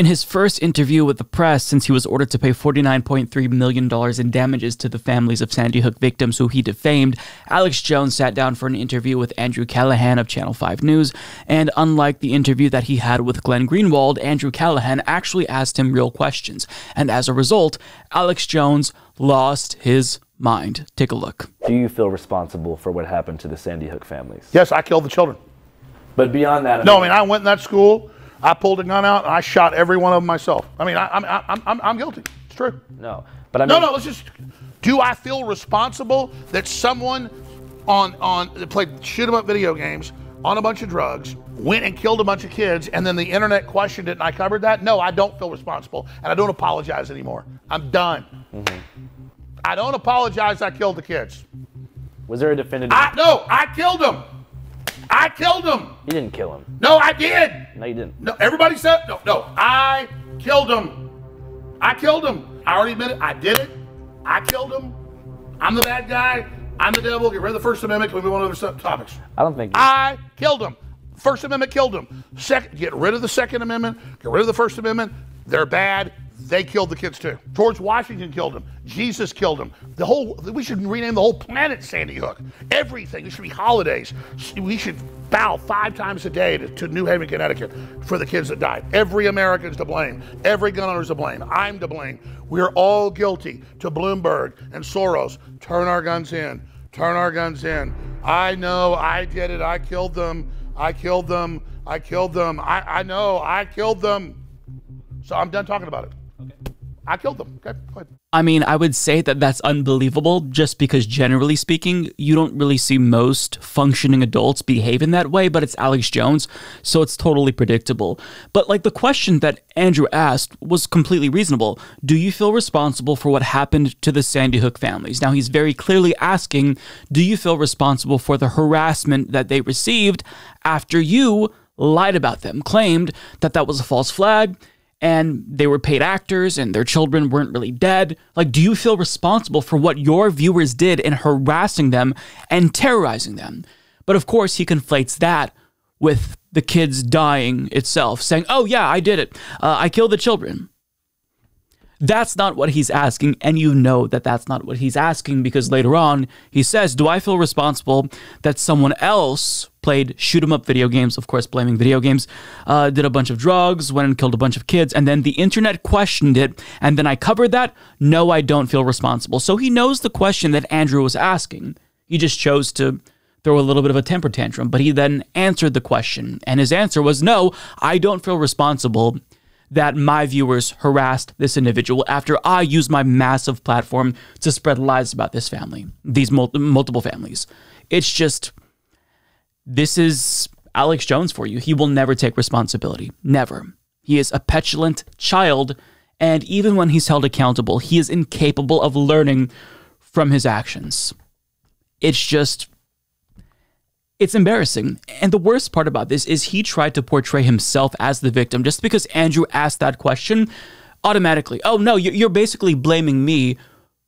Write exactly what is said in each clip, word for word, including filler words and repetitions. In his first interview with the press since he was ordered to pay forty-nine point three million dollars in damages to the families of Sandy Hook victims who he defamed, Alex Jones sat down for an interview with Andrew Callaghan of Channel five News, and unlike the interview that he had with Glenn Greenwald, Andrew Callaghan actually asked him real questions. And as a result, Alex Jones lost his mind. Take a look. Do you feel responsible for what happened to the Sandy Hook families? Yes, I killed the children. But beyond that... I no, mean, I mean, I went in that school... I pulled a gun out and I shot every one of them myself. I mean, I, I, I'm, I'm, I'm guilty. It's true. No, but I mean, no, no. Let's just. Do I feel responsible that someone on on that played shoot 'em up video games on a bunch of drugs went and killed a bunch of kids and then the internet questioned it and I covered that? No, I don't feel responsible and I don't apologize anymore. I'm done. Mm-hmm. I don't apologize. I killed the kids. Was there a defendant? I, no, I killed them. I killed him. You didn't kill him. No, I did. No, you didn't. No, everybody said, no, no, I killed him. I killed him. I already admit it. I did it. I killed him. I'm the bad guy. I'm the devil. Get rid of the First Amendment. Can we move on to other topics? I don't think. I killed him. First Amendment killed him. Second, get rid of the Second Amendment. Get rid of the First Amendment. They're bad. They killed the kids too. George Washington killed him. Jesus killed him. The whole, we should rename the whole planet Sandy Hook. Everything. It should be holidays. We should bow five times a day to, to New Haven, Connecticut for the kids that died. Every American's to blame. Every gun owner's to blame. I'm to blame. We're all guilty to Bloomberg and Soros. Turn our guns in. Turn our guns in. I know. I did it. I killed them. I killed them. I killed them. I, I know. I killed them. So I'm done talking about it. I killed them. Okay, go ahead. I mean, I would say that that's unbelievable just because generally speaking, you don't really see most functioning adults behave in that way, but it's Alex Jones, so it's totally predictable. But like the question that Andrew asked was completely reasonable. Do you feel responsible for what happened to the Sandy Hook families? Now he's very clearly asking, do you feel responsible for the harassment that they received after you lied about them, claimed that that was a false flag, and they were paid actors and their children weren't really dead? Like, do you feel responsible for what your viewers did in harassing them and terrorizing them? But of course, he conflates that with the kids dying itself, saying, oh yeah, I did it. Uh, I killed the children. That's not what he's asking, and you know that that's not what he's asking because later on, he says, do I feel responsible that someone else played shoot-em-up video games, of course, blaming video games, uh, did a bunch of drugs, went and killed a bunch of kids, and then the internet questioned it, and then I covered that? No, I don't feel responsible. So he knows the question that Andrew was asking. He just chose to throw a little bit of a temper tantrum, but he then answered the question, and his answer was, no, I don't feel responsible that my viewers harassed this individual after I used my massive platform to spread lies about this family, these mul multiple families. It's just, this is Alex Jones for you. He will never take responsibility, never. He is a petulant child, and even when he's held accountable, he is incapable of learning from his actions. It's just, it's embarrassing. And the worst part about this is he tried to portray himself as the victim. Just because Andrew asked that question, automatically, oh no, you're basically blaming me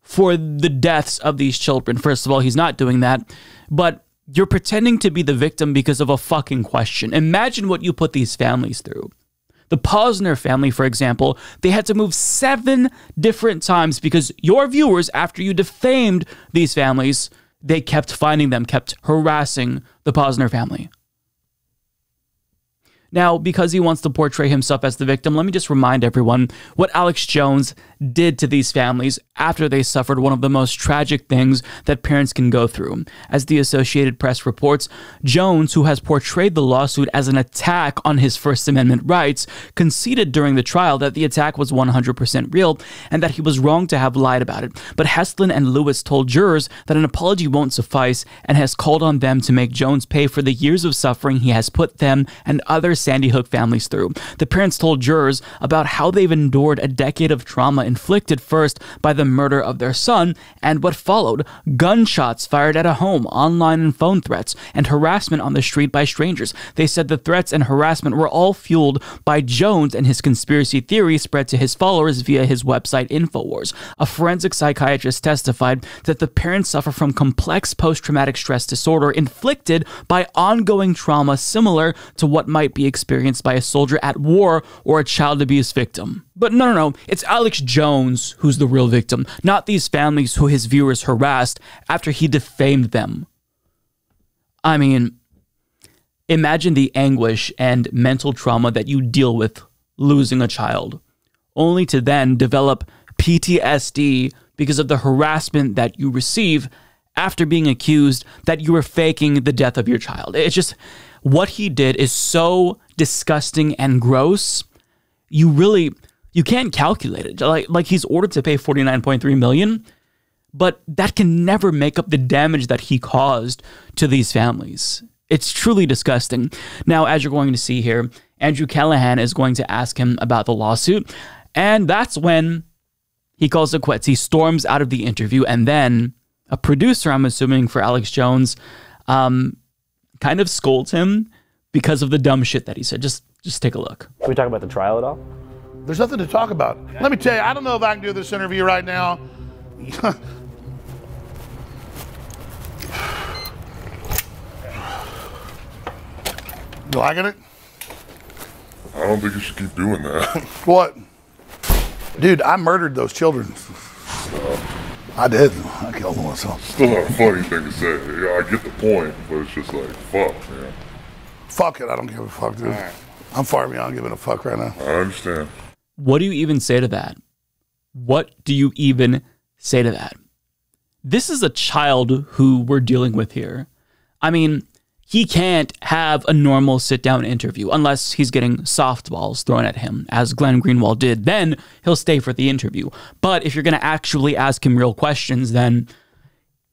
for the deaths of these children. First of all, he's not doing that, but you're pretending to be the victim because of a fucking question. Imagine what you put these families through. The Posner family, for example, they had to move seven different times because your viewers, after you defamed these families, they kept finding them, kept harassing the Posner family. Now, because he wants to portray himself as the victim, let me just remind everyone what Alex Jones did to these families after they suffered one of the most tragic things that parents can go through. As the Associated Press reports, Jones, who has portrayed the lawsuit as an attack on his First Amendment rights, conceded during the trial that the attack was one hundred percent real and that he was wrong to have lied about it. But Hestlin and Lewis told jurors that an apology won't suffice and has called on them to make Jones pay for the years of suffering he has put them and others Sandy Hook families through. The parents told jurors about how they've endured a decade of trauma inflicted first by the murder of their son and what followed: gunshots fired at a home, online and phone threats, and harassment on the street by strangers. They said the threats and harassment were all fueled by Jones and his conspiracy theory spread to his followers via his website Infowars. A forensic psychiatrist testified that the parents suffer from complex post-traumatic stress disorder inflicted by ongoing trauma similar to what might be experienced by a soldier at war or a child abuse victim. But no, no, no, it's Alex Jones who's the real victim, not these families who his viewers harassed after he defamed them. I mean, imagine the anguish and mental trauma that you deal with losing a child, only to then develop P T S D because of the harassment that you receive after being accused that you were faking the death of your child. It's just, what he did is so disgusting and gross. You really, you can't calculate it. Like, like he's ordered to pay forty-nine point three million dollars, but that can never make up the damage that he caused to these families. It's truly disgusting. Now, as you're going to see here, Andrew Callaghan is going to ask him about the lawsuit, and that's when he calls it quits. He storms out of the interview, and then a producer, I'm assuming for Alex Jones, um, kind of scolds him because of the dumb shit that he said. Just, just take a look. Can we talk about the trial at all? There's nothing to talk about. Let me tell you, I don't know if I can do this interview right now. You liking it? I don't think you should keep doing that. What? Dude, I murdered those children. Uh, I did. I killed them myself. Still not a funny thing to say. Yeah, I get the point, but it's just like, fuck, man. Fuck it. I don't give a fuck, dude. Right. I'm far beyond giving a fuck right now. I understand. What do you even say to that? What do you even say to that? This is a child who we're dealing with here. I mean, he can't have a normal sit-down interview unless he's getting softballs thrown at him, as Glenn Greenwald did. Then he'll stay for the interview. But if you're going to actually ask him real questions, then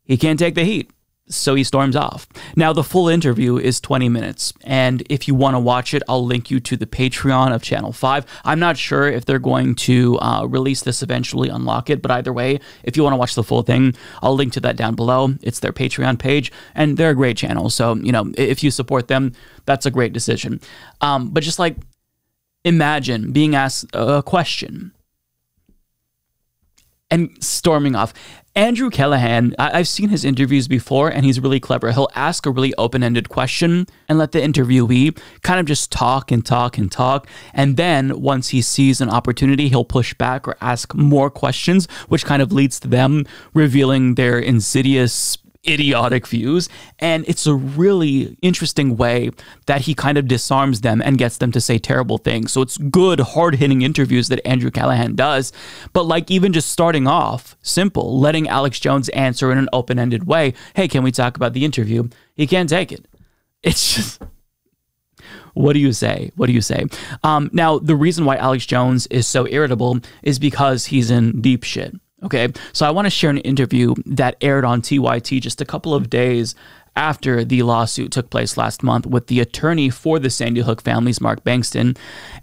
he can't take the heat. So he storms off. Now, the full interview is twenty minutes. And if you want to watch it, I'll link you to the Patreon of Channel five. I'm not sure if they're going to uh, release this eventually, unlock it. But either way, if you want to watch the full thing, I'll link to that down below. It's their Patreon page. And they're a great channel. So, you know, if you support them, that's a great decision. Um, but just like, imagine being asked a question and storming off. Andrew Callaghan, I I've seen his interviews before, and he's really clever. He'll ask a really open-ended question and let the interviewee kind of just talk and talk and talk. And then once he sees an opportunity, he'll push back or ask more questions, which kind of leads to them revealing their insidious, idiotic views. And it's a really interesting way that he kind of disarms them and gets them to say terrible things. So it's good, hard-hitting interviews that Andrew Callaghan does. But like, even just starting off simple, letting Alex Jones answer in an open-ended way, hey, can we talk about the interview? He can't take it. It's just, what do you say? What do you say? Um, now, the reason why Alex Jones is so irritable is because he's in deep shit. Okay, so I want to share an interview that aired on T Y T just a couple of days after the lawsuit took place last month with the attorney for the Sandy Hook families, Mark Bankston.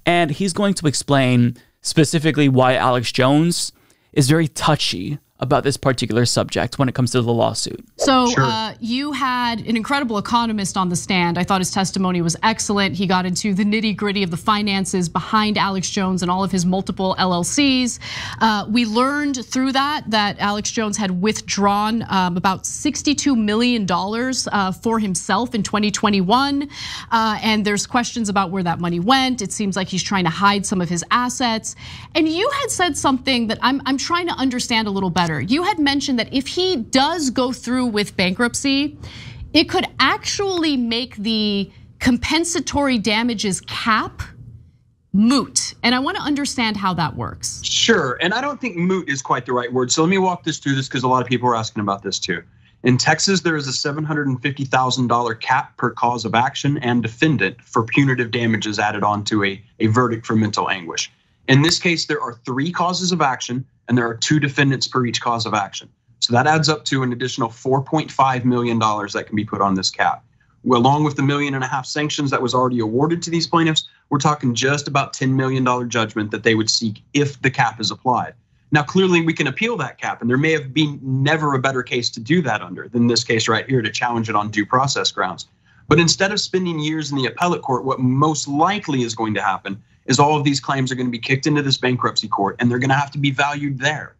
And he's going to explain specifically why Alex Jones is very touchy about this particular subject when it comes to the lawsuit. So sure. uh, you had an incredible economist on the stand. I thought his testimony was excellent. He got into the nitty gritty of the finances behind Alex Jones and all of his multiple L L Cs. Uh, we learned through that that Alex Jones had withdrawn um, about sixty-two million dollars uh, for himself in twenty twenty-one. Uh, and there's questions about where that money went. It seems like he's trying to hide some of his assets. And you had said something that I'm, I'm trying to understand a little better. You had mentioned that if he does go through with bankruptcy, it could actually make the compensatory damages cap moot. And I want to understand how that works. Sure, and I don't think moot is quite the right word. So let me walk this through this because a lot of people are asking about this too. In Texas, there is a seven hundred fifty thousand dollar cap per cause of action and defendant for punitive damages added onto a, a verdict for mental anguish. In this case, there are three causes of action, and there are two defendants per each cause of action. So that adds up to an additional four point five million dollars that can be put on this cap. Along with the million and a half sanctions that was already awarded to these plaintiffs, we're talking just about ten million dollar judgment that they would seek if the cap is applied. Now, clearly we can appeal that cap, and there may have been never a better case to do that under than this case right here to challenge it on due process grounds. But instead of spending years in the appellate court, what most likely is going to happen is all of these claims are going to be kicked into this bankruptcy court, and they're going to have to be valued there.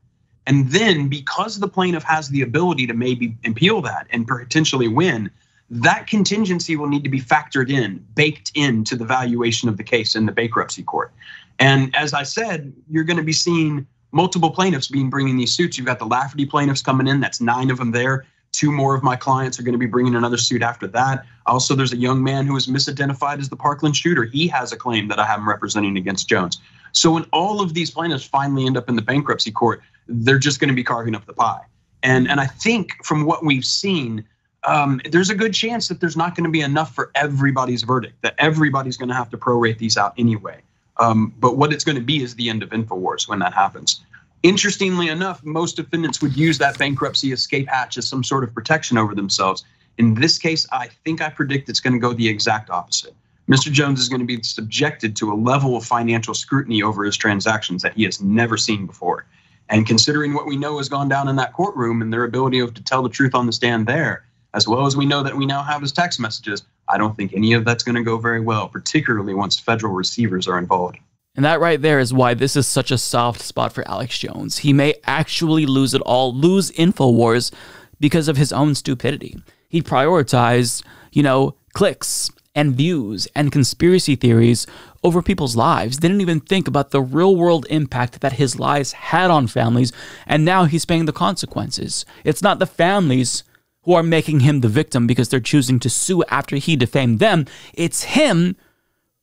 And then because the plaintiff has the ability to maybe appeal that and potentially win, that contingency will need to be factored in, baked into the valuation of the case in the bankruptcy court. And as I said, you're going to be seeing multiple plaintiffs being bringing these suits. You've got the Lafferty plaintiffs coming in. That's nine of them there. Two more of my clients are going to be bringing another suit after that. Also, there's a young man who was misidentified as the Parkland shooter. He has a claim that I have him representing against Jones. So when all of these plaintiffs finally end up in the bankruptcy court, they're just going to be carving up the pie. And, and I think from what we've seen, um, there's a good chance that there's not going to be enough for everybody's verdict, that everybody's going to have to prorate these out anyway. Um, but what it's going to be is the end of Infowars when that happens. Interestingly enough, most defendants would use that bankruptcy escape hatch as some sort of protection over themselves. In this case, I think I predict it's going to go the exact opposite. Mister Jones is going to be subjected to a level of financial scrutiny over his transactions that he has never seen before. And considering what we know has gone down in that courtroom and their ability to tell the truth on the stand there, as well as we know that we now have his text messages, I don't think any of that's going to go very well, particularly once federal receivers are involved. And that right there is why this is such a soft spot for Alex Jones. He may actually lose it all, lose Infowars, because of his own stupidity. He prioritized, you know, clicks and views and conspiracy theories over people's lives. Didn't even think about the real world impact that his lies had on families. And now he's paying the consequences. It's not the families who are making him the victim because they're choosing to sue after he defamed them. It's him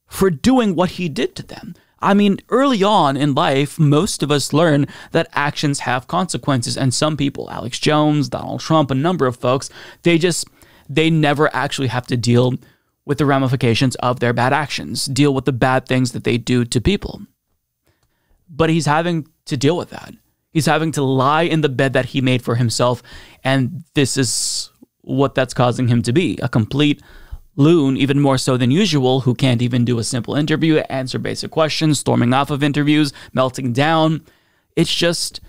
for doing what he did to them. I mean, early on in life, most of us learn that actions have consequences. And some people, Alex Jones, Donald Trump, a number of folks, they just, they never actually have to deal with the ramifications of their bad actions, deal with the bad things that they do to people. But he's having to deal with that. He's having to lie in the bed that he made for himself. And this is what that's causing him to be, a complete loon, even more so than usual, who can't even do a simple interview, answer basic questions, storming off of interviews, melting down. It's just,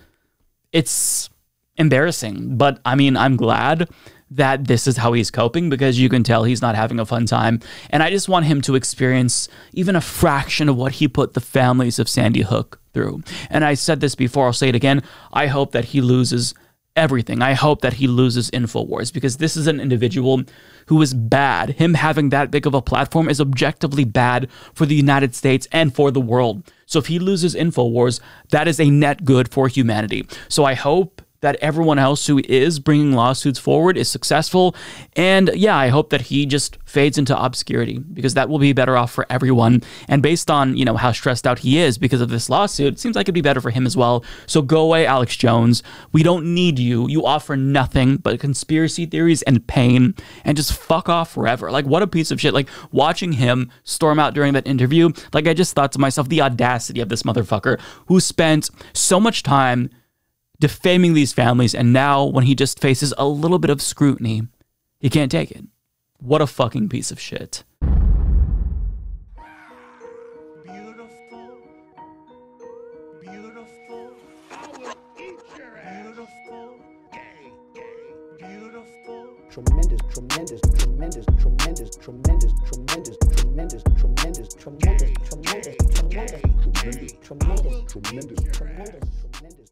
it's embarrassing. But I mean, I'm glad that this is how he's coping, because you can tell he's not having a fun time. And I just want him to experience even a fraction of what he put the families of Sandy Hook through. And I said this before, I'll say it again. I hope that he loses everything. I hope that he loses Infowars, because this is an individual who is bad. Him having that big of a platform is objectively bad for the United States and for the world. So if he loses Infowars, that is a net good for humanity. So I hope that everyone else who is bringing lawsuits forward is successful. And yeah, I hope that he just fades into obscurity, because that will be better off for everyone. And based on, you know, how stressed out he is because of this lawsuit, it seems like it'd be better for him as well. So go away, Alex Jones. We don't need you. You offer nothing but conspiracy theories and pain, and just fuck off forever. Like, what a piece of shit. Like, watching him storm out during that interview, like, I just thought to myself, the audacity of this motherfucker who spent so much time defaming these families, and now when he just faces a little bit of scrutiny, he can't take it. What a fucking piece of shit. Beautiful. Beautiful. I will eat your ass. Beautiful. Gay, gay, beautiful. Tremendous, tremendous, tremendous, tremendous, tremendous, tremendous, tremendous, tremendous, tremendous, tremendous, tremendous, tremendous, tremendous, tremendous, tremendous.